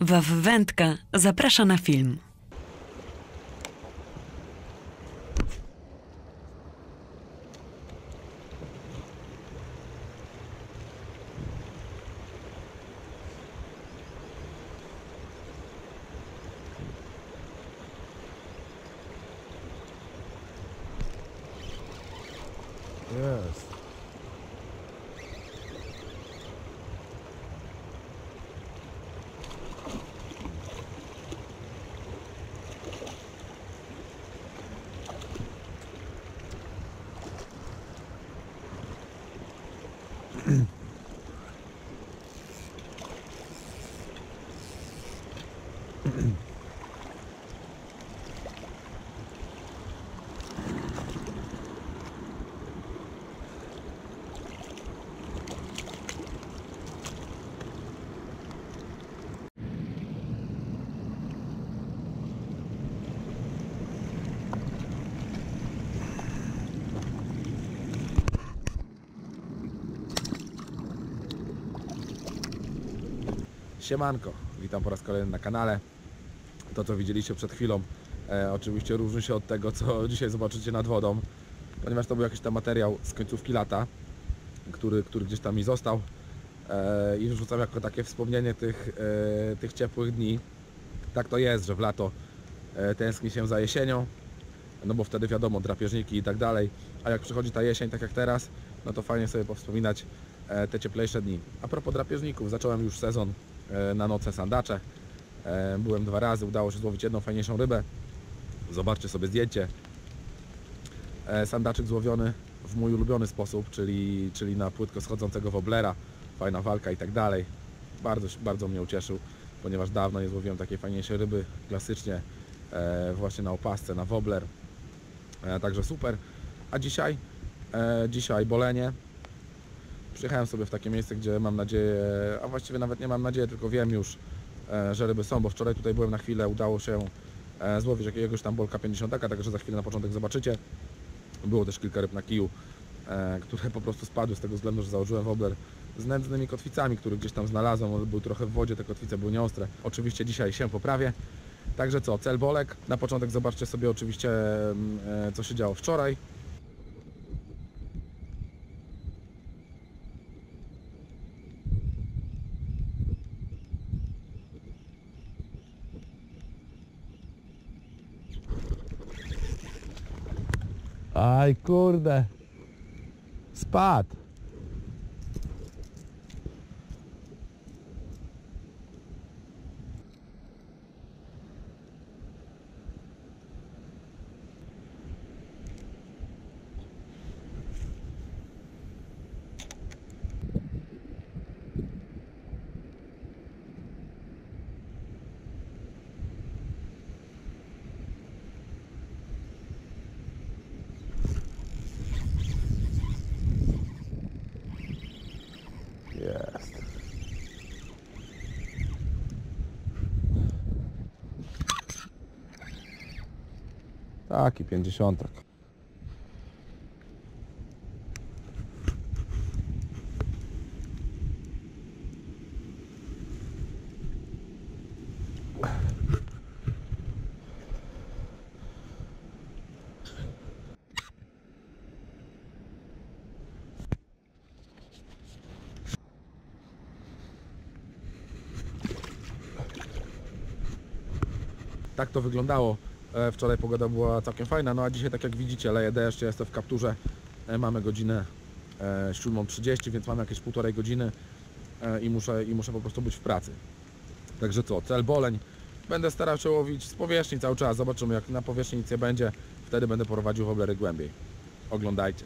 WAWędka zaprasza na film. Jest. Siemanko, witam po raz kolejny na kanale. To co widzieliście przed chwilą oczywiście różni się od tego, co dzisiaj zobaczycie nad wodą, ponieważ to był jakiś tam materiał z końcówki lata, który gdzieś tam mi został i rzucam jako takie wspomnienie tych ciepłych dni. Tak to jest, że w lato tęskni się za jesienią, no bo wtedy wiadomo, drapieżniki i tak dalej, a jak przychodzi ta jesień, tak jak teraz, no to fajnie sobie powspominać te cieplejsze dni. A propos drapieżników, zacząłem już sezon na noce sandacze. Byłem dwa razy, udało się złowić jedną fajniejszą rybę. Zobaczcie sobie zdjęcie. Sandaczyk złowiony w mój ulubiony sposób, czyli na płytko schodzącego woblera. Fajna walka i tak dalej. Bardzo, bardzo mnie ucieszył, ponieważ dawno nie złowiłem takiej fajniejszej ryby. Klasycznie właśnie na opasce, na wobler. Także super. A dzisiaj bolenie. Przyjechałem sobie w takie miejsce, gdzie mam nadzieję, a właściwie nawet nie mam nadzieję, tylko wiem już, że ryby są, bo wczoraj tutaj byłem na chwilę, udało się złowić jakiegoś tam bolka 50-taka, także za chwilę na początek zobaczycie. Było też kilka ryb na kiju, które po prostu spadły z tego względu, że założyłem wobler z nędznymi kotwicami, które gdzieś tam znalazłem, on był trochę w wodzie, te kotwice były nieostre. Oczywiście dzisiaj się poprawię. Także co, cel bolek. Na początek zobaczcie sobie oczywiście, co się działo wczoraj. Aj kurde, spadł. Taki 50-tak. Tak to wyglądało. Wczoraj pogoda była całkiem fajna, no a dzisiaj, tak jak widzicie, leje deszcz, ja jestem w kapturze, mamy godzinę 7:30, więc mamy jakieś półtorej godziny i muszę po prostu być w pracy. Także co, cel boleń. Będę starał się łowić z powierzchni cały czas, zobaczymy, jak na powierzchni nic nie będzie, wtedy będę prowadził woblery głębiej. Oglądajcie.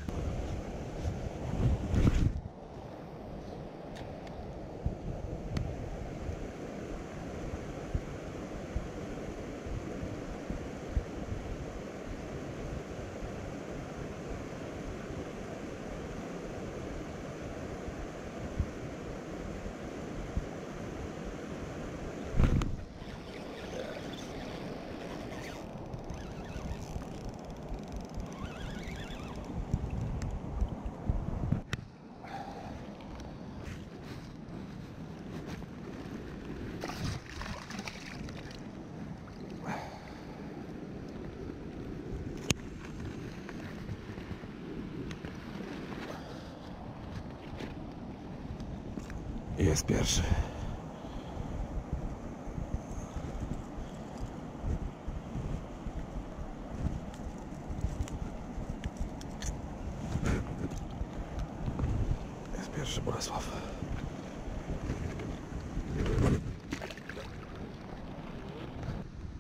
jest pierwszy.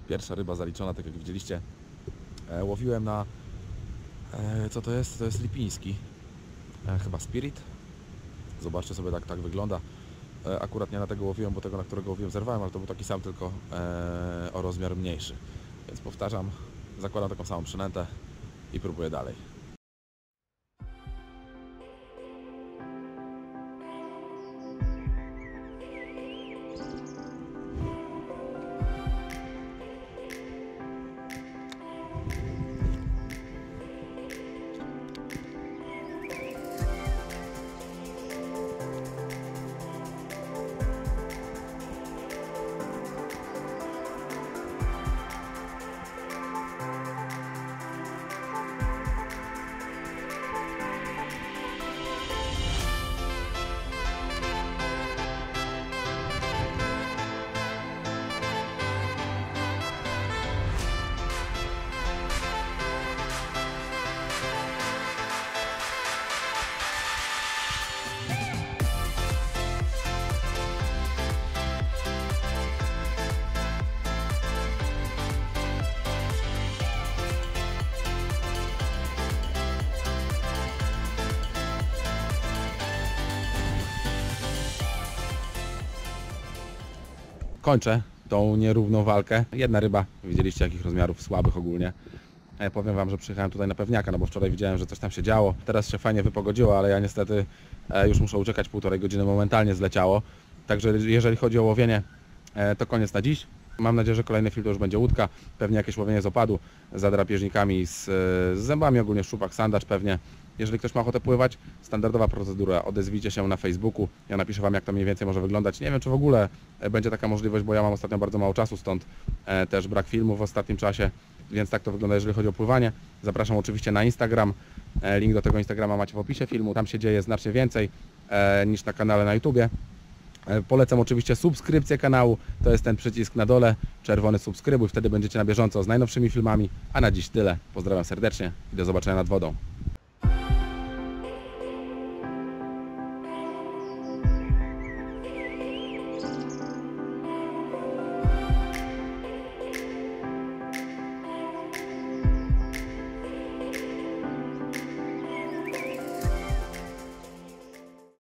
Pierwsza ryba zaliczona, tak jak widzieliście. Łowiłem na... co to jest? To jest Lipiński. Chyba Spirit. Zobaczcie sobie, tak wygląda. Akurat nie na tego łowiłem, bo tego, na którego łowiłem, zerwałem, ale to był taki sam, tylko o rozmiar mniejszy. Więc powtarzam, zakładam taką samą przynętę i próbuję dalej. Kończę tą nierówną walkę. Jedna ryba, widzieliście jakich rozmiarów, słabych ogólnie. Ja powiem wam, że przyjechałem tutaj na pewniaka, no bo wczoraj widziałem, że coś tam się działo. Teraz się fajnie wypogodziło, ale ja niestety już muszę uciekać, 1,5 godziny momentalnie zleciało. Także jeżeli chodzi o łowienie, to koniec na dziś. Mam nadzieję, że kolejny film to już będzie łódka. Pewnie jakieś łowienie z opadu, za drapieżnikami, z zębami, ogólnie szczupak, sandacz pewnie. Jeżeli ktoś ma ochotę pływać, standardowa procedura, odezwijcie się na Facebooku, ja napiszę wam, jak to mniej więcej może wyglądać. Nie wiem, czy w ogóle będzie taka możliwość, bo ja mam ostatnio bardzo mało czasu, stąd też brak filmów w ostatnim czasie, więc tak to wygląda, jeżeli chodzi o pływanie. Zapraszam oczywiście na Instagram, link do tego Instagrama macie w opisie filmu, tam się dzieje znacznie więcej niż na kanale na YouTubie. Polecam oczywiście subskrypcję kanału, to jest ten przycisk na dole, czerwony subskrybuj, wtedy będziecie na bieżąco z najnowszymi filmami, a na dziś tyle. Pozdrawiam serdecznie i do zobaczenia nad wodą.